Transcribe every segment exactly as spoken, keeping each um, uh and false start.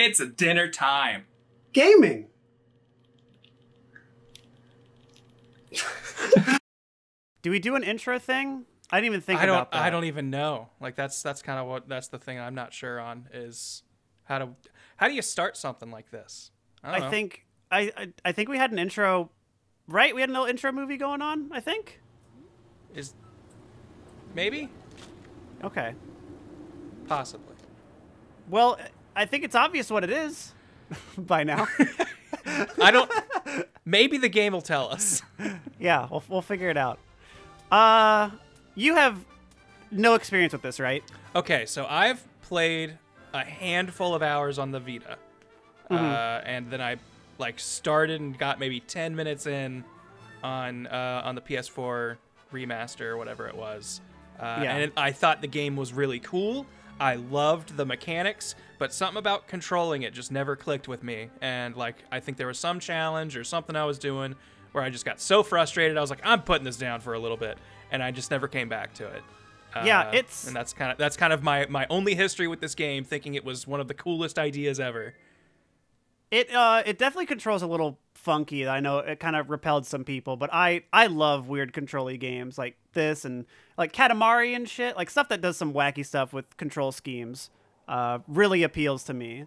It's dinner time. Gaming. Do we do an intro thing? I didn't even think I about don't, that. I don't even know. Like that's that's kind of what that's the thing I'm not sure on is how to how do you start something like this? I, don't I know. think I, I I think we had an intro, right? We had an little intro movie going on. I think. Is maybe. Okay. Possibly. Well, I think it's obvious what it is by now. I don't. Maybe the game will tell us. Yeah, we'll we'll figure it out. Uh, you have no experience with this, right? Okay, so I've played a handful of hours on the Vita, mm-hmm. uh, and then I like started and got maybe ten minutes in on uh, on the P S four remaster or whatever it was. Uh, yeah. And it, I thought the game was really cool. I loved the mechanics, but something about controlling it just never clicked with me. And like, I think there was some challenge or something I was doing where I just got so frustrated. I was like, I'm putting this down for a little bit, and I just never came back to it. Yeah, uh, it's and that's kind of that's kind of my my only history with this game, thinking it was one of the coolest ideas ever. It uh, it definitely controls a little funky. I know it kind of repelled some people, but I I love weird control-y games like this and like Katamari and shit, like stuff that does some wacky stuff with control schemes. Uh, really appeals to me,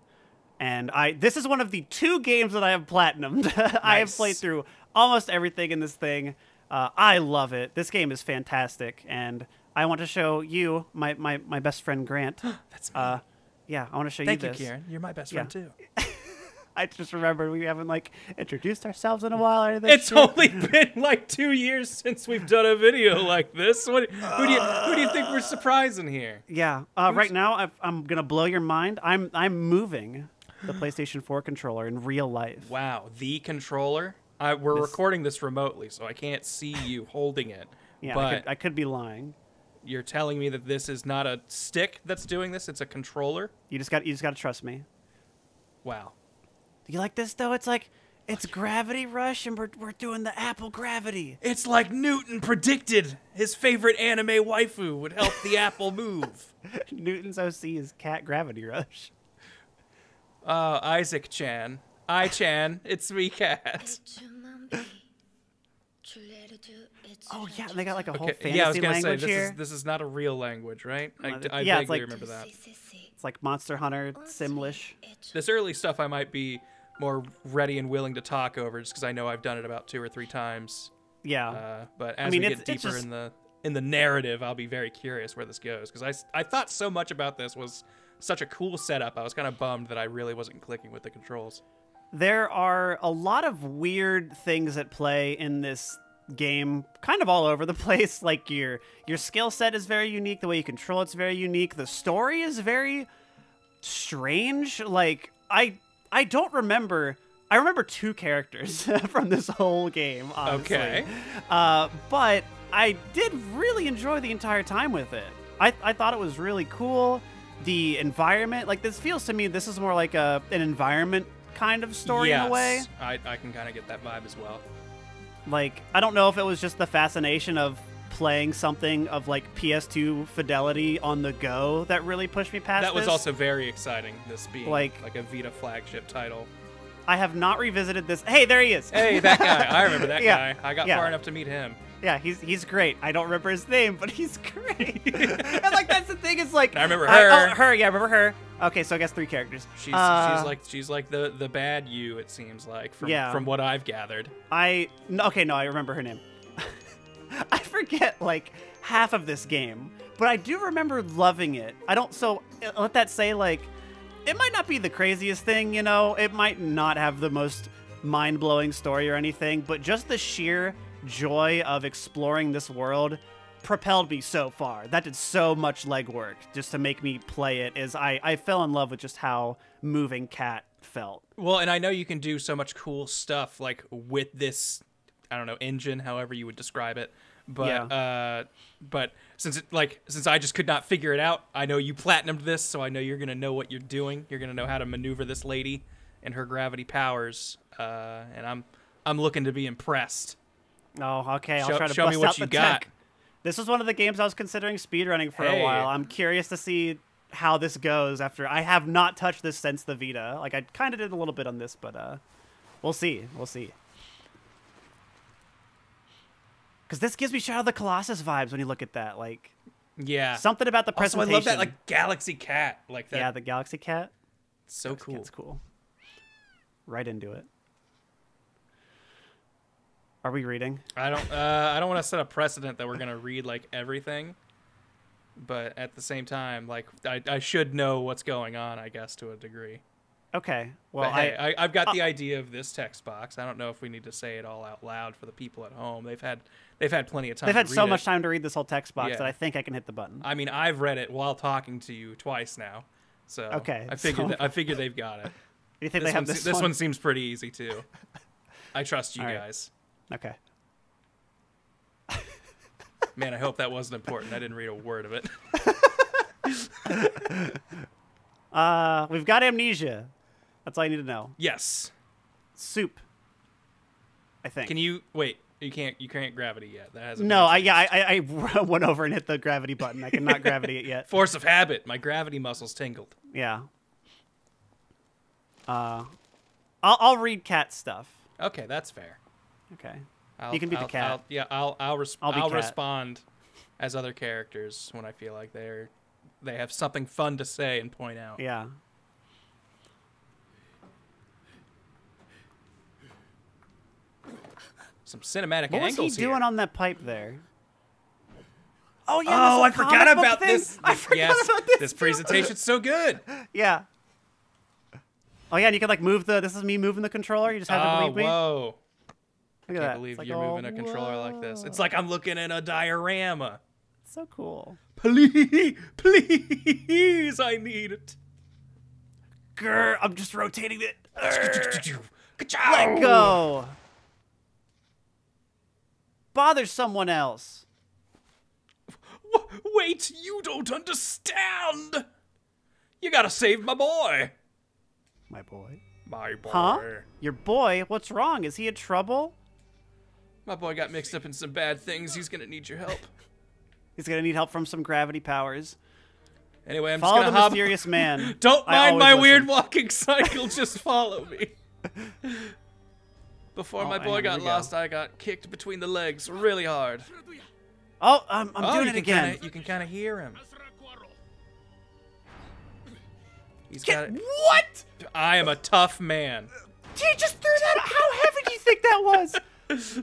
and I this is one of the two games that I have platinumed. Nice. I have played through almost everything in this thing. Uh, I love it. This game is fantastic, and I want to show you my my my best friend Grant. That's me. Uh, yeah, I want to show Thank you this. Thank you, Kieran. You're my best yeah. friend too. I just remembered we haven't, like, introduced ourselves in a while or anything. It's shit. only been, like, two years since we've done a video like this. What, who, do you, who do you think we're surprising here? Yeah. Uh, right now, I've, I'm going to blow your mind. I'm, I'm moving the PlayStation four controller in real life. Wow. The controller? I, we're this... recording this remotely, so I can't see you holding it. Yeah, but I could, I could be lying. You're telling me that this is not a stick that's doing this? It's a controller? You just got, you just got to trust me. Wow. You like this, though? It's like, it's Gravity Rush, and we're, we're doing the apple gravity. It's like Newton predicted his favorite anime waifu would help the apple move. Newton's O C is Cat Gravity Rush. Uh, Isaac-chan. I-chan, it's me, Cat. Oh, yeah, they got like a whole okay, fantasy yeah, I was gonna language say, this here. Is, this is not a real language, right? I, I yeah, vaguely like, remember that. It's like Monster Hunter, Simlish. This early stuff I might be more ready and willing to talk over just because I know I've done it about two or three times. Yeah. Uh, but as I mean, we get deeper just... in the in the narrative, I'll be very curious where this goes because I, I thought so much about this was such a cool setup. I was kind of bummed that I really wasn't clicking with the controls. There are a lot of weird things at play in this game, kind of all over the place. Like your your skill set is very unique, the way you control it's very unique, the story is very strange. Like I I don't remember I remember two characters from this whole game, honestly. Okay. Uh but I did really enjoy the entire time with it. I I thought it was really cool. The environment, like this feels to me this is more like a an environment kind of story yes, in a way. I I can kind of get that vibe as well. Like, I don't know if it was just the fascination of playing something of, like, P S two fidelity on the go that really pushed me past That was this. also very exciting, this being, like, like a Vita flagship title. I have not revisited this. Hey, there he is. Hey, that guy. I remember that yeah. guy. I got yeah. far enough to meet him. Yeah, he's he's great. I don't remember his name, but he's great. And, like, that's the thing. It's like... I remember her. I, oh, her, yeah, I remember her. Okay, so I guess three characters. She's, uh, she's like she's like the, the bad you, it seems like, from, yeah. from what I've gathered. I... Okay, no, I remember her name. I forget, like, half of this game, but I do remember loving it. I don't... So, let that say, like, it might not be the craziest thing, you know? It might not have the most mind-blowing story or anything, but just the sheer... joy of exploring this world propelled me so far. That did so much legwork just to make me play it. Is I, I fell in love with just how moving Cat felt. Well, and I know you can do so much cool stuff like with this, I don't know, engine, however you would describe it. But yeah. uh, but since it, like since I just could not figure it out, I know you platinumed this, so I know you're gonna know what you're doing. You're gonna know how to maneuver this lady and her gravity powers. Uh, and I'm I'm looking to be impressed. Oh, okay. I'll show, try to show bust me what out you the got. Tech. This was one of the games I was considering speedrunning for hey. a while. I'm curious to see how this goes after. I have not touched this since the Vita. Like, I kind of did a little bit on this, but uh, we'll see. We'll see. Because this gives me Shadow of the Colossus vibes when you look at that. Like, yeah, something about the presentation. Also, I love that, like, galaxy cat. Like that. Yeah, the galaxy cat. It's so galaxy cool. It's cool. Right into it. Are we reading? I don't. Uh, I don't want to set a precedent that we're gonna read like everything, but at the same time, like I, I should know what's going on, I guess, to a degree. Okay. Well, but, I, hey, I I've got uh, the idea of this text box. I don't know if we need to say it all out loud for the people at home. They've had they've had plenty of time. They've had to read so it. much time to read this whole text box yeah. that I think I can hit the button. I mean, I've read it while talking to you twice now, so okay. I figured so. I figured they've got it. You think this they have this? This one? one seems pretty easy too. I trust you all guys. Right. Okay. Man, I hope that wasn't important. I didn't read a word of it. uh, we've got amnesia. That's all you need to know. Yes. Soup. I think. Can you wait? You can't. You can't gravity yet. That hasn't. No. I yeah. I, I I went over and hit the gravity button. I cannot gravity it yet. Force of habit. My gravity muscles tingled. Yeah. Uh, I'll I'll read cat stuff. Okay, that's fair. Okay. I'll, you can be I'll, the cat. I'll, yeah, I'll I'll, resp I'll, I'll respond as other characters when I feel like they're they have something fun to say and point out. Yeah. Some cinematic what angles. What's he here. doing on that pipe there? Oh yeah. Oh, I forgot about thing? this. I forgot yes, about this. This presentation's so good. Yeah. Oh yeah, and you can like move the. This is me moving the controller. You just have oh, to believe me. Whoa. I can't believe like, you're oh, moving a controller whoa. like this. It's like I'm looking at a diorama. It's so cool. Please, please, I need it. Grr, I'm just rotating it. Let go. Bother someone else. W wait, you don't understand. You gotta save my boy. My boy? My boy. Huh? Your boy? What's wrong? Is he in trouble? My boy got mixed up in some bad things. He's going to need your help. He's going to need help from some gravity powers. Anyway, I'm follow just going to Follow the mysterious man. Don't mind my listen. weird walking cycle. Just follow me. Before oh, my boy got lost, go. I got kicked between the legs really hard. Oh, I'm, I'm oh, doing it again. Kinda, you can kind of hear him. He's Get, got what? I am a tough man. He just threw that out. How heavy do you think that was?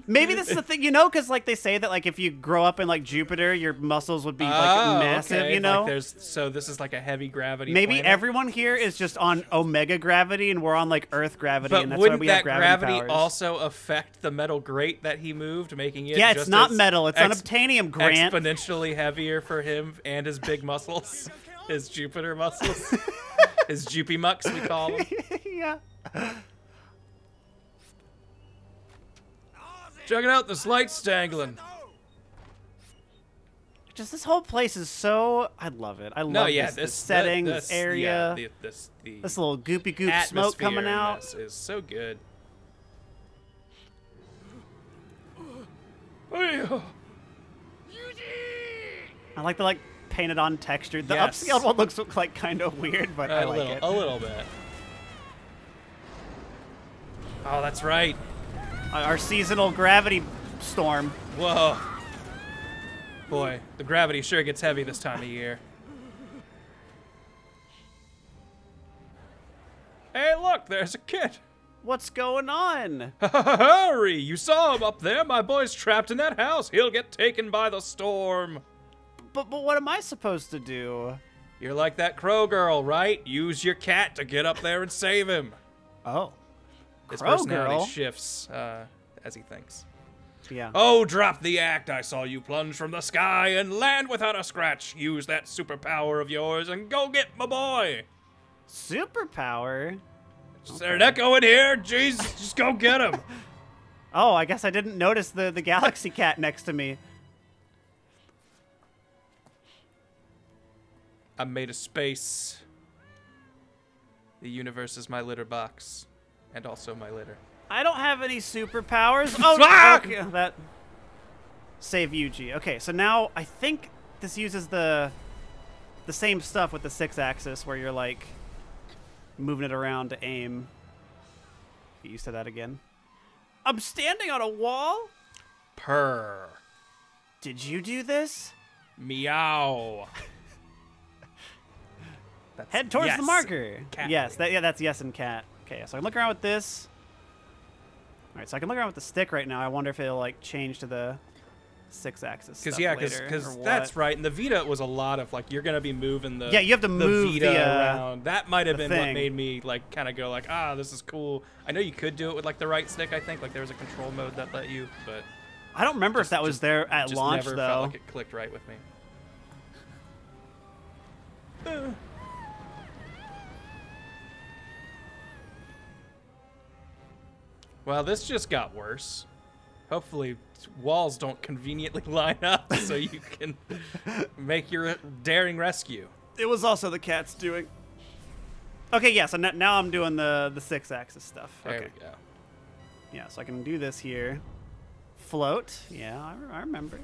Maybe this is the thing, you know, because like they say that like if you grow up in like Jupiter, your muscles would be like oh, massive, okay. you know. Like there's, so this is like a heavy gravity. Maybe planet. everyone here is just on omega gravity, and we're on like Earth gravity, but and that's why we that have gravity, gravity powers. also affect the metal grate that he moved, making it? Yeah, it's just not metal; it's unobtainium, Grant. Exponentially heavier for him and his big muscles, his Jupiter muscles, his Jupy mucks we call them. Yeah. Check it out, this light's dangling. Just this whole place is so... I love it. I love no, yeah, this, this, this setting, the, this, this area. Yeah, the, this, the this little goopy goop smoke coming out. This is so good. I like the like painted on texture. The yes. upscale one looks like kind of weird, but uh, I like little, it. A little bit. Oh, that's right. Our seasonal gravity storm. Whoa. Boy, the gravity sure gets heavy this time of year. Hey, look, there's a kid. What's going on? Hurry, you saw him up there. My boy's trapped in that house. He'll get taken by the storm. But, but what am I supposed to do? You're like that crow girl, right? Use your cat to get up there and save him. Oh. His personality girl. shifts uh, as he thinks. Yeah. Oh, drop the act. I saw you plunge from the sky and land without a scratch. Use that superpower of yours and go get my boy. Superpower? Is okay. there an echo in here? Jesus, just go get him. Oh, I guess I didn't notice the, the galaxy cat next to me. I'm made of space. The universe is my litter box. And also my litter. I don't have any superpowers. Oh, okay, that save Yuji. Okay, so now I think this uses the the same stuff with the six axis where you're like moving it around to aim. Get used to that again. I'm standing on a wall? Purr. Did you do this? Meow. That's head towards yes. the marker. Cat. Yes, that, yeah, that's yes and cat. Okay, so I can look around with this. All right, so I can look around with the stick right now. I wonder if it'll like change to the six axis. Because yeah, because that's right. And the Vita was a lot of like you're gonna be moving the yeah you have to the move Vita the, uh, around. That might have been thing. what made me like kind of go like ah this is cool. I know you could do it with like the right stick. I think like there was a control mode that let you, but I don't remember just, if that was just, there at just launch never though. Felt like it clicked right with me. Uh. Well, this just got worse. Hopefully, walls don't conveniently line up so you can make your daring rescue. It was also the cat's doing. Okay, yeah, so now I'm doing the, the six axis stuff. There okay. we go. Yeah, so I can do this here. Float. Yeah, I, I remember.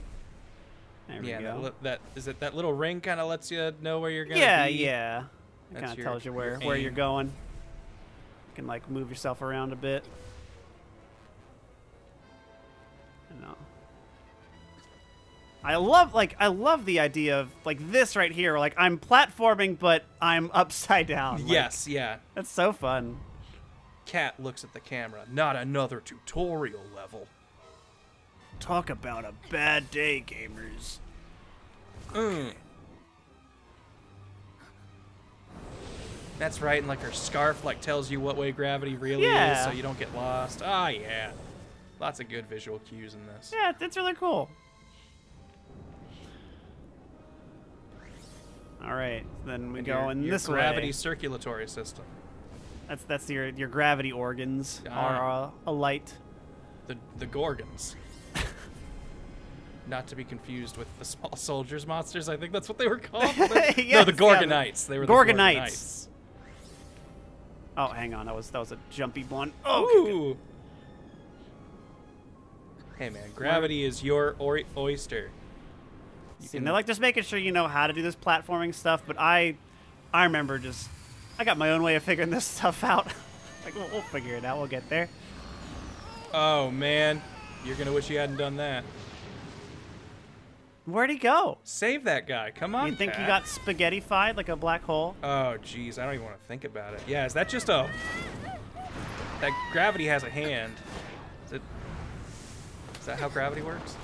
There we yeah, go. That, that, is it, that little ring kind of lets you know where you're going to yeah, be? Yeah, yeah. It kind of tells you where, where you're going. You can, like, move yourself around a bit. No. I love like I love the idea of like this right here, like I'm platforming but I'm upside down. Like, yes, yeah. That's so fun. Cat looks at the camera. Not another tutorial level. Talk about a bad day, gamers. Okay. Mm. That's right, and like her scarf like tells you what way gravity really yeah. is so you don't get lost. Ah, yeah. Lots of good visual cues in this. Yeah, it's really cool. All right, then we and go your, in your this gravity way. circulatory system. That's that's your your gravity organs uh, are uh, alight. The the gorgons. Not to be confused with the small soldiers monsters. I think that's what they were called. yes, no, the gorgonites. Yeah, the, they were gorgonites. the gorgonites. Oh, hang on, that was that was a jumpy one. Oh. Ooh. Okay, hey man, gravity is your or oyster. You See, can... and they're like just making sure you know how to do this platforming stuff, but I, I remember just, I got my own way of figuring this stuff out. like we'll, we'll figure it out, we'll get there. Oh man, you're gonna wish you hadn't done that. Where'd he go? Save that guy, come on. You think Pat. he got spaghetti-fied like a black hole? Oh jeez, I don't even want to think about it. Yeah, is that just a? That gravity has a hand. Is it? Is that how gravity works?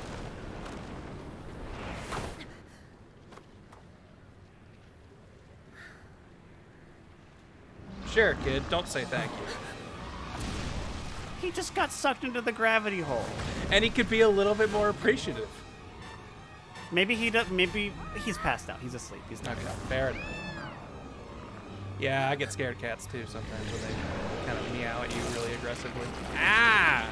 Sure, kid. Don't say thank you. He just got sucked into the gravity hole. And he could be a little bit more appreciative. Maybe he does. Maybe he's passed out. He's asleep. He's not okay, fair enough. Yeah, I get scared of cats too sometimes when they kind of meow at you really aggressively. Ah!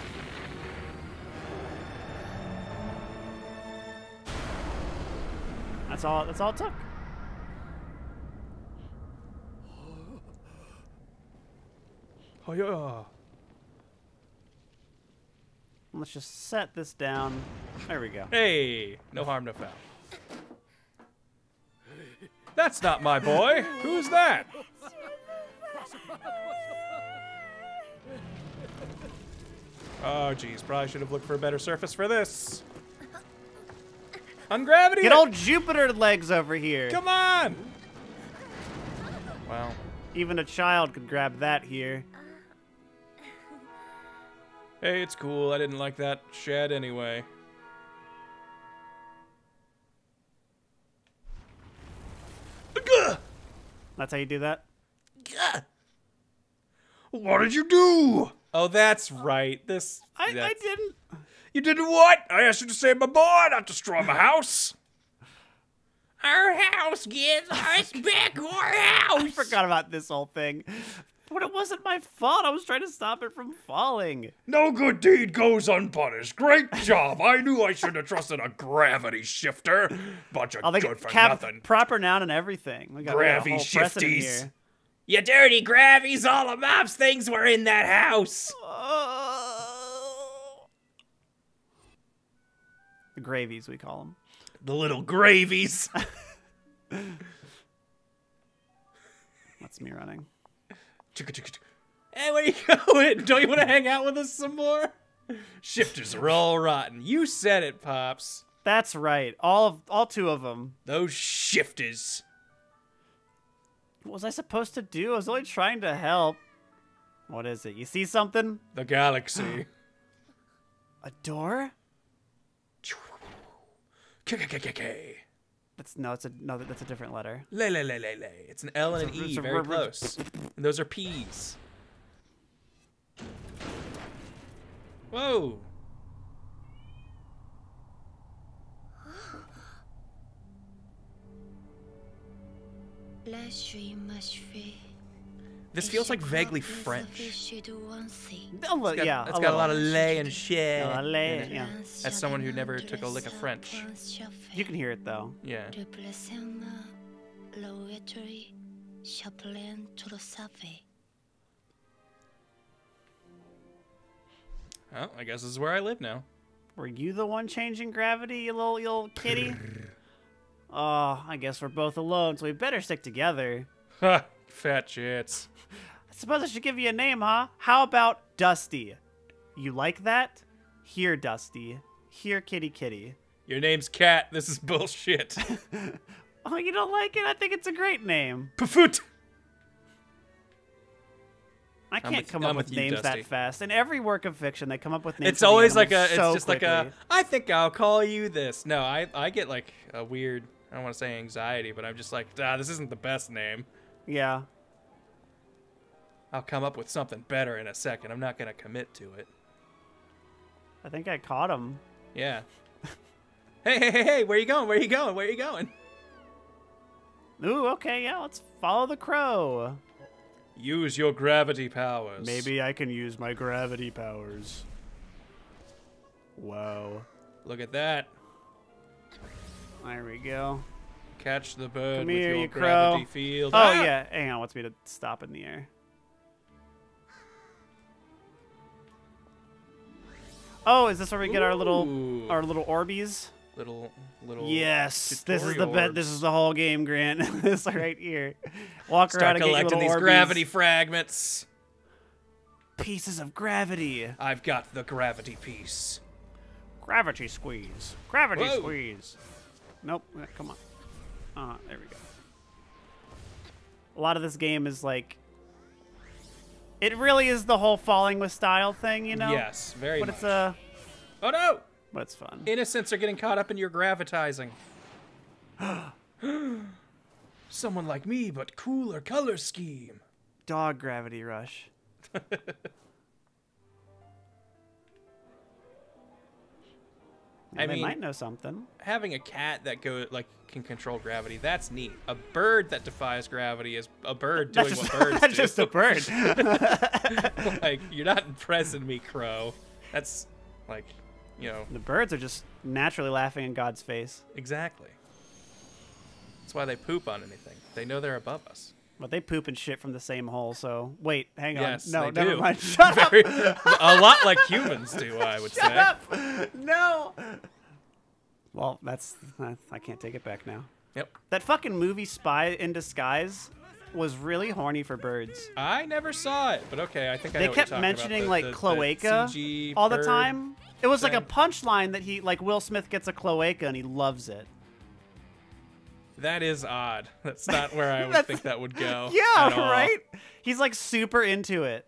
That's all, that's all it took. Oh, yeah. Let's just set this down. There we go. Hey, no harm, no foul. That's not my boy. Who's that? Oh, geez. Probably should have looked for a better surface for this. Ungravity! Get old Jupiter legs over here. Come on! Wow. Even a child could grab that here. Hey, it's cool. I didn't like that shed anyway. That's how you do that? What did you do? Oh, that's right. This... I, that's... I didn't... You did what? I asked you to save my boy, not destroy my house. Our house gives us back our house. I forgot about this whole thing. But it wasn't my fault. I was trying to stop it from falling. No good deed goes unpunished. Great job. I knew I should have trusted a gravity shifter. Bunch of good for nothing. Proper noun and everything. We got gravity shifties. You dirty gravies. All the mob's things were in that house. Uh... Gravies, we call them. The little gravies. That's me running. Hey, where you going? Don't you want to hang out with us some more? Shifters are all rotten. You said it, Pops. That's right. All of, all two of them. Those shifters. What was I supposed to do? I was only trying to help. What is it? You see something? The galaxy. A door? K K K K K. That's no. It's a no. That's a different letter. Lay lay lay lay lay. It's an L and an E. Very close. And those are P's. Whoa. This feels like vaguely French. Oh, it's got, yeah, it's got a lot of lay and shit. No, lay, yeah. As someone who never took a lick of French. You can hear it though. Yeah. Well, I guess this is where I live now. Were you the one changing gravity, you little, you little kitty? Oh, I guess we're both alone, so we better stick together. Ha! Fat shits. I suppose I should give you a name, huh? How about Dusty? You like that? Here, Dusty. Here, kitty kitty. Your name's Cat. This is bullshit. Oh, you don't like it? I think it's a great name. Pafoot! I can't with, come I'm up with, with names you, that fast. In every work of fiction, they come up with names. It's always like a, so it's just quickly. like a, I think I'll call you this. No, I, I get like a weird, I don't want to say anxiety, but I'm just like, ah, this isn't the best name. Yeah. I'll come up with something better in a second. I'm not going to commit to it. I think I caught him. Yeah. Hey, hey, hey, hey, where you going? Where you going? Where you going? Ooh, okay, yeah, let's follow the crow. Use your gravity powers. Maybe I can use my gravity powers. Wow. Look at that. There we go. Catch the bird Come with here, your you gravity crow. field. Oh, ah! yeah. Hang on. Wants me to stop in the air. Oh, is this where we Ooh. get our little our little Orbeez? Little, little. Yes, this is the bet. This is the whole game, Grant. This right here. Walk Start around and collecting get these Orbeez. gravity fragments. Pieces of gravity. I've got the gravity piece. Gravity squeeze. Gravity Whoa. squeeze. Nope. Come on. Uh, there we go. A lot of this game is like. It really is the whole falling with style thing, you know. Yes, very. But much. it's a. Oh no. But it's fun. Innocents are getting caught up in your gravitizing. Someone like me, but cooler color scheme. Dog Gravity Rush. I mean, they might know something. Having a cat that go like can control gravity, that's neat. A bird that defies gravity is a bird doing that's what just, birds that's do. That's just a bird. Like, you're not impressing me, Crow. That's like... You know. The birds are just naturally laughing in God's face. Exactly. That's why they poop on anything. They know they're above us. But they poop and shit from the same hole, so... Wait, hang yes, on. No, they never do. mind. Shut Very, up! A lot like humans do, I would Shut say. Up. No! Well, that's... I can't take it back now. Yep. That fucking movie Spy in Disguise was really horny for birds. I never saw it, but okay, I think I know what you're talking about. They kept mentioning, like, cloaca all the time. It was like a punchline that he, like Will Smith gets a cloaca and he loves it. That is odd. That's not where I would think that would go. Yeah, right? He's like super into it.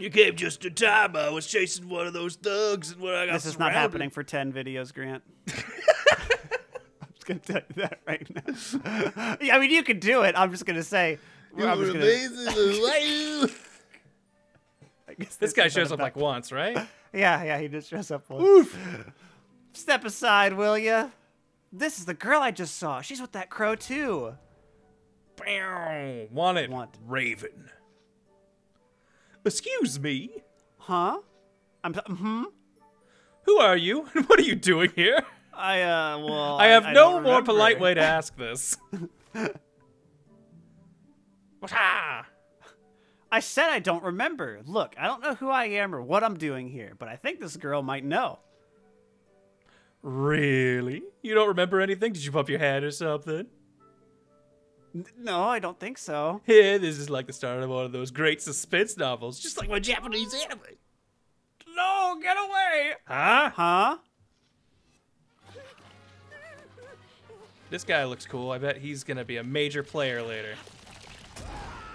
You came just in time. I was chasing one of those thugs and when I got surrounded. This is not happening for ten videos, Grant. I'm just going to tell you that right now. I mean, you could do it. I'm just going to say. You were amazing. I guess this guy shows up like once, right? Yeah, yeah, he just shows up once. Oof. Step aside, will ya? This is the girl I just saw. She's with that crow, too. Bow. Wanted. Want. Raven. Excuse me? Huh? I'm... Mm-hmm. Who are you? And what are you doing here? I, uh, well... I have I, no I more remember. polite way to ask this. What's I said I don't remember. Look, I don't know who I am or what I'm doing here, but I think this girl might know. Really? You don't remember anything? Did you bump your head or something? No, I don't think so. Yeah, this is like the start of one of those great suspense novels, just like my Japanese anime. No, get away! Huh? Huh? This guy looks cool. I bet he's gonna be a major player later.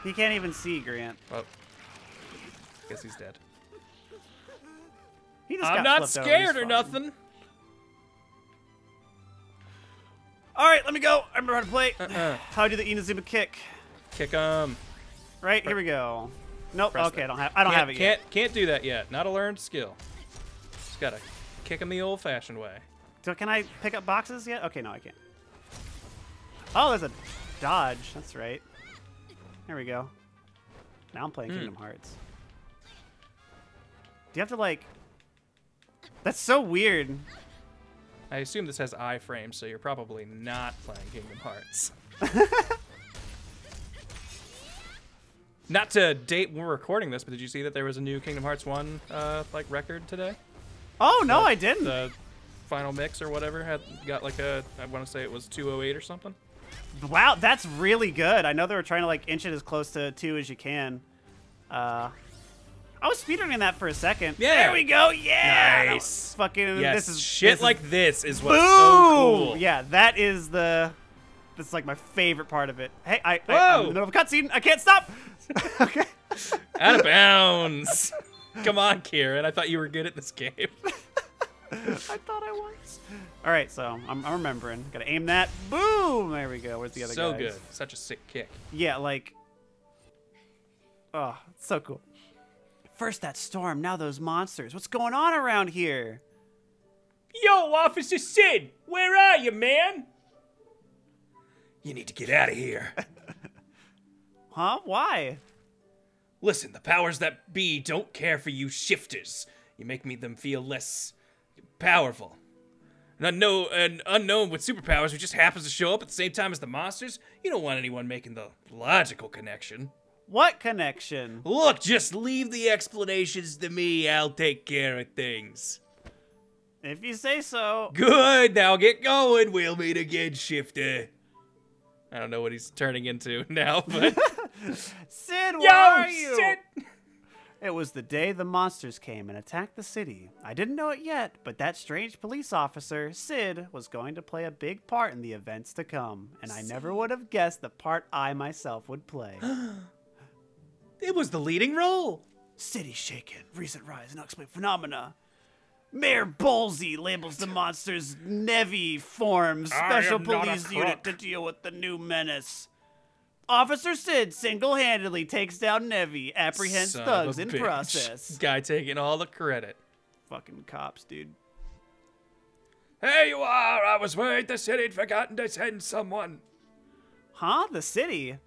He can't even see, Grant. Oh. Guess he's dead. He just I'm got not scared or nothing. All right, let me go. I remember how to play. Uh-uh. How I do the Inazuma kick. Kick him. Right, here we go. Nope. Press okay, that. I don't have. I don't can't, have it can't, yet. Can't do that yet. Not a learned skill. Just gotta kick him the old-fashioned way. So can I pick up boxes yet? Okay, no, I can't. Oh, there's a dodge. That's right. There we go. Now I'm playing mm. Kingdom Hearts. Do you have to like? That's so weird. I assume this has iframes, so you're probably not playing Kingdom Hearts. Not to date when we're recording this, but did you see that there was a new Kingdom Hearts one uh, like record today? Oh no, the, I didn't. The final mix or whatever had got like a I want to say it was two oh eight or something. Wow, that's really good. I know they were trying to like inch it as close to two as you can. Uh, I was speedrunning that for a second. Yeah. There we go. Yeah. Nice. Fucking. Yes. This is shit. This like is, this is what's boom. So cool. Yeah. That is the. That's like my favorite part of it. Hey, I, I, I'm in the middle of a cutscene. I can't stop. Okay. Out of bounds. Come on, Kieran. I thought you were good at this game. I thought I was. All right, so I'm, I'm remembering. Got to aim that. Boom. There we go. Where's the other guy? So guys? Good. Such a sick kick. Yeah, like. Oh, it's so cool. First that storm, now those monsters. What's going on around here? Yo, Officer Sid, where are you, man? You need to get out of here. Huh? Why? Listen, the powers that be don't care for you shifters. You make me them feel less powerful. An unknown, an unknown with superpowers who just happens to show up at the same time as the monsters? You don't want anyone making the logical connection. What connection? Look, just leave the explanations to me. I'll take care of things. If you say so. Good, now get going. We'll meet again, Shifter. I don't know what he's turning into now, but... Sid, where Yo, are you? Sid! It was the day the monsters came and attacked the city. I didn't know it yet, but that strange police officer, Sid, was going to play a big part in the events to come, and I Sid. never would have guessed the part I myself would play. It was the leading role. City shaken, recent rise in unexplained phenomena. Mayor Bolsey labels the monsters Nevi forms special police unit to deal with the new menace. Officer Sid single-handedly takes down Nevi, apprehends Son thugs in bitch. process. Guy taking all the credit. Fucking cops, dude. Here you are. I was worried the city'd forgotten to send someone. Huh? The city?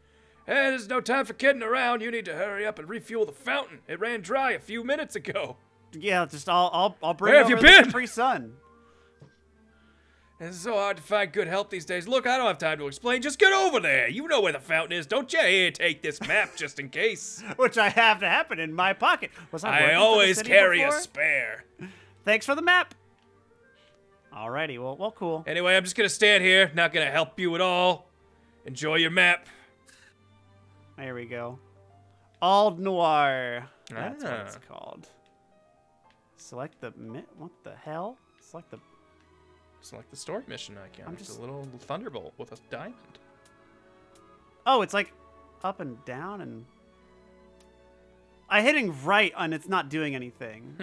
Hey, there's no time for kidding around. You need to hurry up and refuel the fountain. It ran dry a few minutes ago. Yeah, just I'll I'll, I'll bring Where it over the free sun. It's so hard to find good help these days. Look, I don't have time to explain. Just get over there. You know where the fountain is, don't you? Here, take this map just in case. Which I have to happen in my pocket. Was I, I always carry before? a spare. Thanks for the map. Alrighty, well, well, cool. Anyway, I'm just gonna stand here. Not gonna help you at all. Enjoy your map. There we go. Auldnoir. That's ah. what it's called. Select the mi what the hell? Select the Select the story mission icon. I'm just... It's a little thunderbolt with a diamond. Oh, it's like up and down and I'm hitting right and it's not doing anything. Hmm.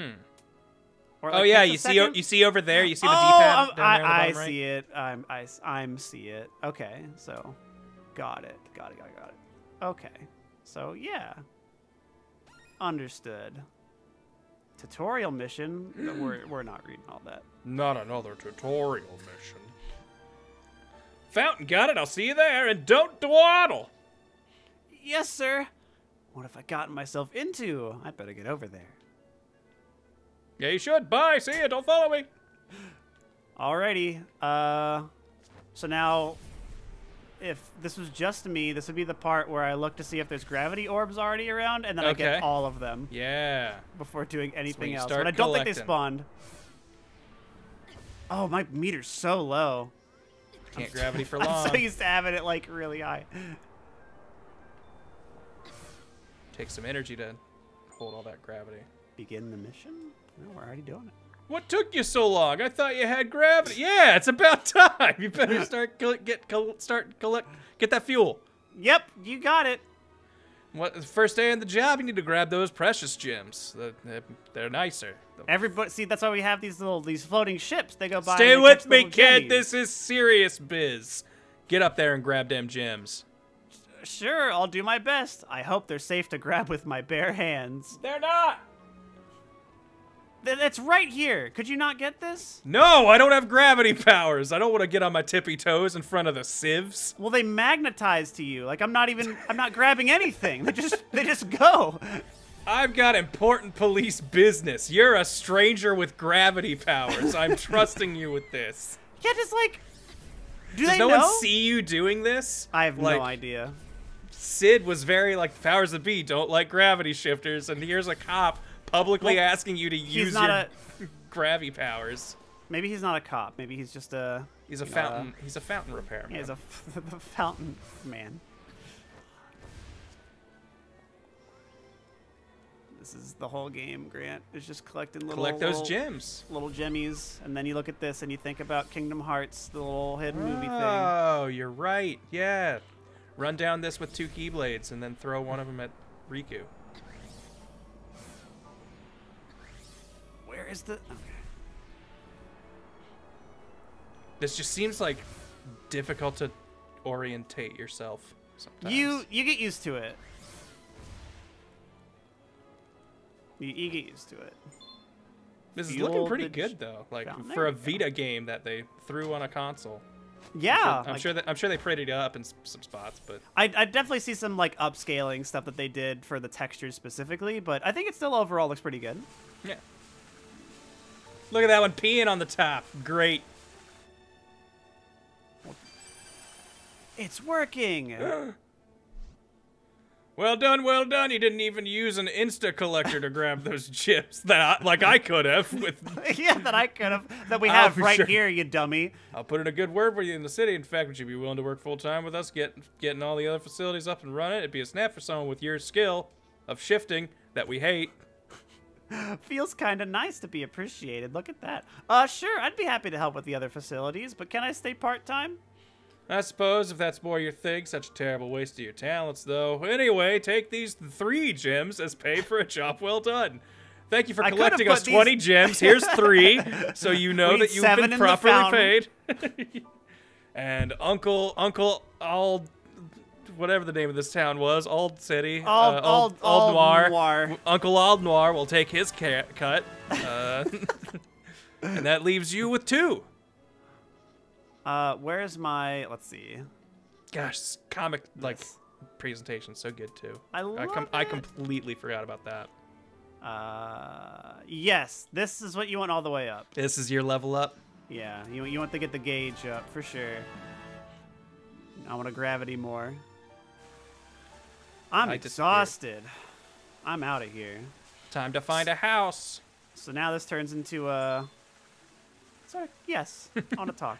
Or like oh yeah, you see you see over there, you see the oh, D-pad. Oh, I, I right? see it. I'm I I'm see it. Okay, so got it. Got it, got it, got it. Okay, so yeah, understood. Tutorial mission, we're, we're not reading all that. Not another tutorial mission. Fountain, got it, I'll see you there, and don't dawdle. Yes, sir. What have I gotten myself into? I better get over there. Yeah, you should, bye, see ya, don't follow me. Alrighty, uh, so now, if this was just me, this would be the part where I look to see if there's gravity orbs already around, and then okay. I get all of them. Yeah. Before doing anything else. But I don't collecting. think they spawned. Oh, my meter's so low. Can't gravity for long. I'm so used to having it like really high. Takes some energy to hold all that gravity. Begin the mission? No, we're already doing it. What took you so long? I thought you had gravity. Yeah, it's about time. You better start get start collect get that fuel. Yep, you got it. What first day on the job? You need to grab those precious gems. They're nicer. Everybody, see, that's why we have these little these floating ships. They go by. Stay with me, kid. This is serious biz. Get up there and grab them gems. Sure, I'll do my best. I hope they're safe to grab with my bare hands. They're not. That's right here. Could you not get this? No, I don't have gravity powers. I don't want to get on my tippy toes in front of the sieves. Well, they magnetize to you. Like I'm not even I'm not grabbing anything. They just they just go. I've got important police business. You're a stranger with gravity powers. I'm trusting you with this. Yeah, just like do Does they no know? one see you doing this? I have like, no idea. Sid was very like the powers that be don't like gravity shifters, and here's a cop publicly well, asking you to use your a, gravity powers. Maybe he's not a cop. Maybe he's just a. He's a fountain. Know, a, he's a fountain repairman. He's a the fountain man. This is the whole game, Grant. It's just collecting little. Collect those little, gems. Little jimmies, and then you look at this and you think about Kingdom Hearts, the little hidden oh, movie thing. Oh, you're right. Yeah. Run down this with two keyblades, and then throw one of them at Riku. Where is the... Okay. This just seems like difficult to orientate yourself sometimes. You you get used to it. You, you get used to it. This is Fuel looking pretty good though, like down. for a Vita go. game that they threw on a console. Yeah, I'm sure, I'm like, sure that I'm sure they prettied it up in some spots, but I, I definitely see some like upscaling stuff that they did for the textures specifically, but I think it still overall looks pretty good. Yeah. Look at that one peeing on the top. Great. It's working. Well done, well done. You didn't even use an Insta collector to grab those chips that, I, like I could have with. yeah, that I could have. That we have right sure. here, you dummy. I'll put in a good word for you in the city. In fact, would you be willing to work full time with us, get getting all the other facilities up and running? It'd be a snap for someone with your skill of shifting that we hate. Feels kind of nice to be appreciated. Look at that. Uh, sure, I'd be happy to help with the other facilities, but can I stay part-time? I suppose, if that's more your thing. Such a terrible waste of your talents, though. Anyway, take these three gems as pay for a job well done. Thank you for collecting us twenty these... gems. Here's three, so you know that you've been properly paid. and Uncle, Uncle Ald, whatever the name of this town was, Old City, Old, uh, Old, Old, Auldnoir. Auldnoir. Uncle Auldnoir will take his ca cut, uh, and that leaves you with two. Uh, where's my? Let's see. Gosh, this comic like yes. presentation so good too. I love I, com it. I completely forgot about that. Uh, yes, this is what you want all the way up. This is your level up. Yeah, you you want to get the gauge up for sure. I want to gravity more. I'm exhausted. I'm out of here. Time to find a house. So now this turns into a... Sort of, yes, on a talk.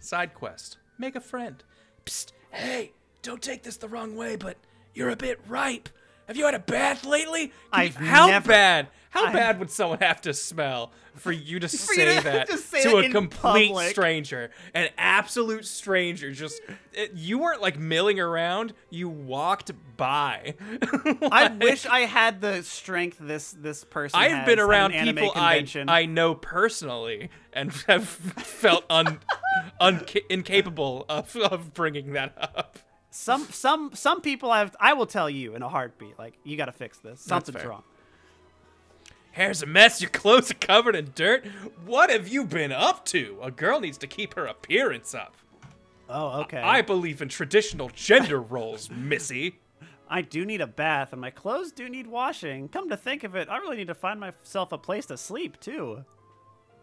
Side quest. Make a friend. Psst, hey, don't take this the wrong way, but you're a bit ripe. Have you had a bath lately? I've you, how never, bad? How I've, bad would someone have to smell for you to for say you to, that to, say to a complete public. stranger, an absolute stranger? Just it, you weren't like milling around; you walked by. like, I wish I had the strength this this person. I've has been around people I, I know personally and have felt un, un incapable of of bringing that up. Some some some people have. I will tell you in a heartbeat. Like you got to fix this. Something's wrong. Hair's a mess. Your clothes are covered in dirt. What have you been up to? A girl needs to keep her appearance up. Oh, okay. I, I believe in traditional gender roles, Missy. I do need a bath, and my clothes do need washing. Come to think of it, I really need to find myself a place to sleep too.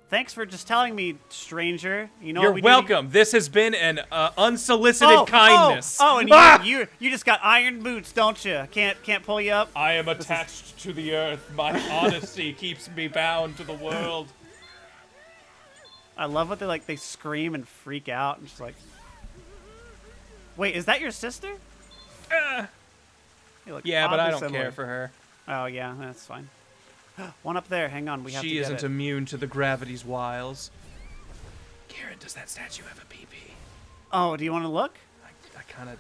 Thanks for just telling me, stranger. You know You're what we welcome. Do? This has been an uh, unsolicited oh, kindness. Oh, oh and ah! you, you you just got iron boots, don't you? Can't can't pull you up. I am attached is... to the earth. My honesty keeps me bound to the world. I love what they like. They scream and freak out and just like. Wait, is that your sister? Uh, you look yeah, but I don't similar. care for her. Oh yeah, that's fine. One up there. Hang on, we have she to get She isn't it. immune to the gravity's wiles. Kieran, does that statue have a P P? Oh, do you want to look? I, I kind of.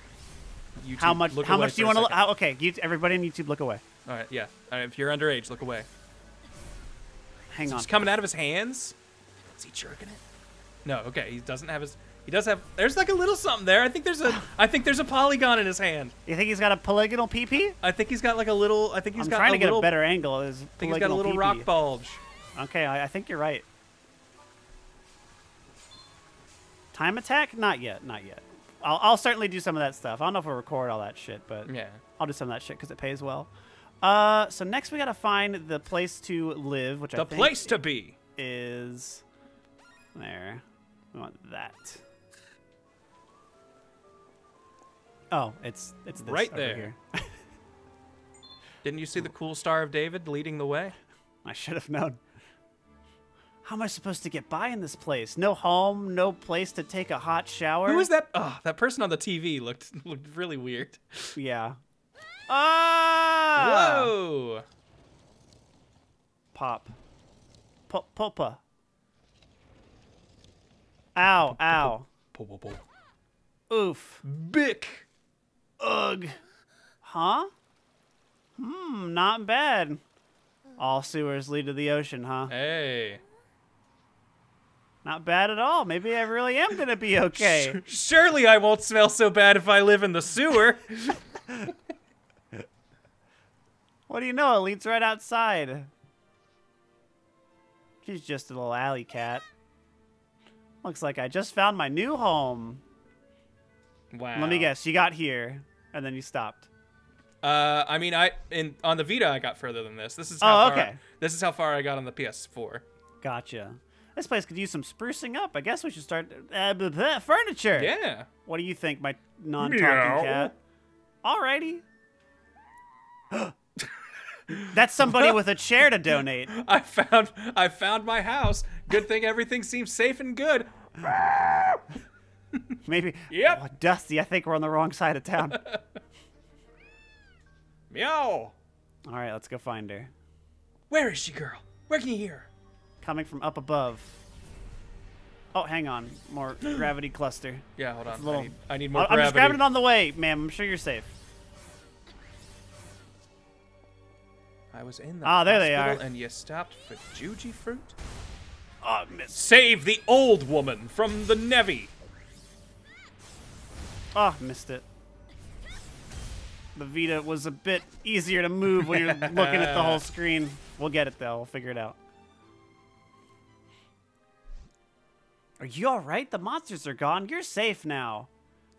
How much? How much do you want to look? Oh, okay, you, everybody on YouTube, look away. All right, yeah. All right, if you're underage, look away. Hang Is on. It's coming out of his hands. Is he jerking it? No. Okay, he doesn't have his. He does have. There's like a little something there. I think there's a. I think there's a polygon in his hand. You think he's got a polygonal P P? I think he's got like a little. I think he's I'm got. I'm trying a to little, get a better angle. I think he's got a little P P. Rock bulge. Okay, I, I think you're right. Time attack? Not yet. Not yet. I'll, I'll certainly do some of that stuff. I don't know if we'll record all that shit, but yeah. I'll do some of that shit because it pays well. Uh, so next we gotta find the place to live, which the I think place to be is there. We want that. Oh, it's it's this right there. Here. Didn't you see the cool Star of David leading the way? I should have known. How am I supposed to get by in this place? No home, no place to take a hot shower. Who is that? Oh, that person on the T V looked looked really weird. Yeah. Ah! Whoa! Pop. Pop popa. Ow! Ow! Oof! Bick! Ugh! Huh? Hmm. Not bad. All sewers lead to the ocean, huh? Hey. Not bad at all. Maybe I really am gonna be okay. Surely I won't smell so bad if I live in the sewer. What do you know? It leads right outside. She's just a little alley cat. Looks like I just found my new home. Wow. Let me guess. You got here, and then you stopped. Uh, I mean, I in on the Vita, I got further than this. This is how oh, far, okay. This is how far I got on the P S four. Gotcha. This place could use some sprucing up. I guess we should start uh, blah, blah, furniture. Yeah. What do you think, my non-talking cat? Alrighty. That's somebody with a chair to donate. I found I found my house. Good thing everything seems safe and good. Maybe. Yep. Oh, Dusty, I think we're on the wrong side of town. Meow. All right, let's go find her. Where is she, girl? Where can you hear her? Coming from up above. Oh, hang on. More gravity cluster. Yeah, hold on. Little... I, need, I need more I'm gravity. I'm just grabbing it on the way, ma'am. I'm sure you're safe. I was in the ah, there they are. And you stopped for Juji fruit? Oh, miss. Save the old woman from the Nevi. Oh, missed it. The Vita was a bit easier to move when you're looking at the whole screen. We'll get it, though. We'll figure it out. Are you all right? The monsters are gone. You're safe now.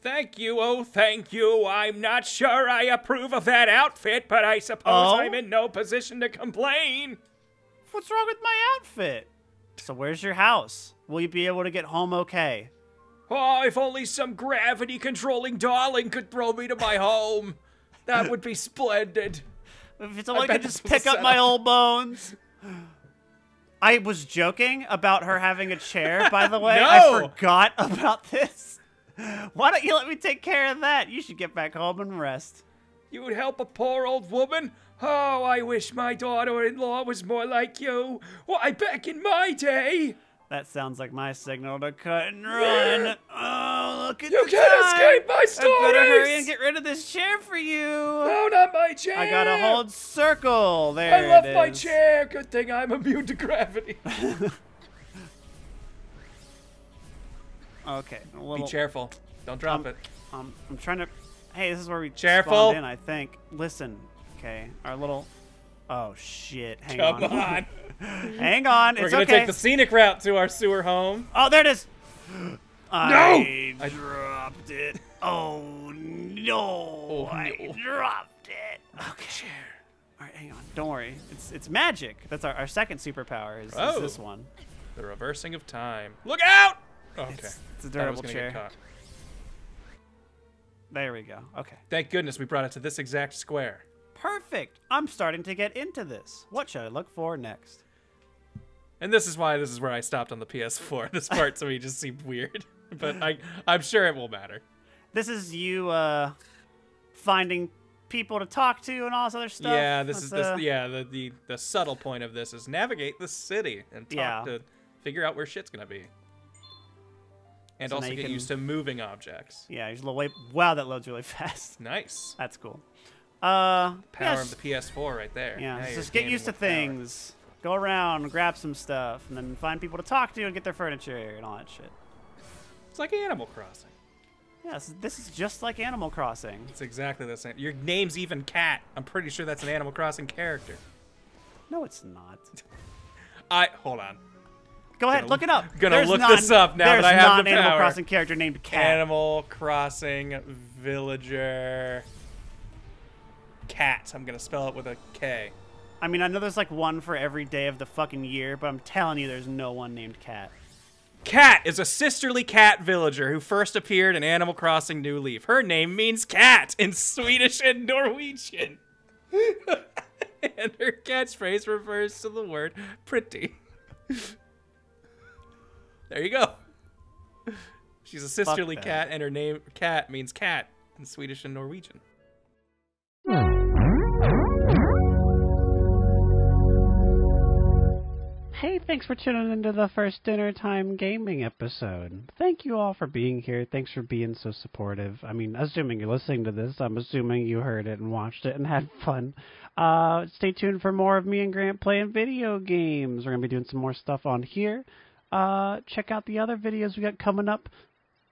Thank you, oh, thank you. I'm not sure I approve of that outfit, but I suppose oh? I'm in no position to complain. What's wrong with my outfit? So where's your house? Will you be able to get home okay? Oh, if only some gravity-controlling darling could throw me to my home. That would be splendid. If it's only I could just pick up my old bones. I was joking about her having a chair, by the way. No. I forgot about this. Why don't you let me take care of that? You should get back home and rest. You would help a poor old woman? Oh, I wish my daughter-in-law was more like you. Why, back in my day. That sounds like my signal to cut and run. Oh, look at you the You can't time. escape my stories. I better hurry and get rid of this chair for you. No, not my chair. I gotta hold circle. There I left it is. my chair. Good thing I'm immune to gravity. Okay. A little, Be cheerful. Don't drop um, it. Um, I'm trying to. Hey, this is where we cheerful. spawned in, I think. Listen. Okay. Our little. Oh shit! Hang Come on. on. Hang on. We're it's gonna okay. take the scenic route to our sewer home. Oh, there it is. I no. I dropped it. Oh no. Oh, no. I dropped it. Okay. Sure. All right. Hang on. Don't worry. It's it's magic. That's our, our second superpower. Is, oh. is this one? The reversing of time. Look out! Oh, okay. It's, it's a durable chair. There we go. Okay. Thank goodness we brought it to this exact square. Perfect. I'm starting to get into this. What should I look for next? And this is why this is where I stopped on the P S four. This part to me just seemed weird, but I I'm sure it will matter. This is you uh, finding people to talk to and all this other stuff. Yeah, this That's is this, uh... yeah the, the the subtle point of this is navigate the city and talk yeah. to figure out where shit's gonna be. And so also get can... used to moving objects. Yeah, you just way... wow, that loads really fast. Nice. That's cool. Uh, Power yes. of the P S four right there. Yeah, so just get used to things. Power. Go around, grab some stuff, and then find people to talk to and get their furniture and all that shit. It's like Animal Crossing. Yes, this is just like Animal Crossing. It's exactly the same. Your name's even Cat. I'm pretty sure that's an Animal Crossing character. No, it's not. I hold on. Go ahead, gonna, look it up. Gonna there's look non, this up now that I have the power. There's non-Animal Crossing character named Cat. Animal Crossing villager Cat. I'm gonna spell it with a K. I mean, I know there's like one for every day of the fucking year, but I'm telling you, there's no one named Cat. Cat is a sisterly cat villager who first appeared in Animal Crossing New Leaf. Her name means cat in Swedish and Norwegian. And her catchphrase refers to the word pretty. There you go. She's a sisterly cat and her name Cat means cat in Swedish and Norwegian. Hey, thanks for tuning into the first Dinner Time Gaming episode. Thank you all for being here. Thanks for being so supportive. I mean, assuming you're listening to this, I'm assuming you heard it and watched it and had fun. Uh, stay tuned for more of me and Grant playing video games. We're going to be doing some more stuff on here. Uh, check out the other videos we got coming up.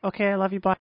Okay, I love you. Bye.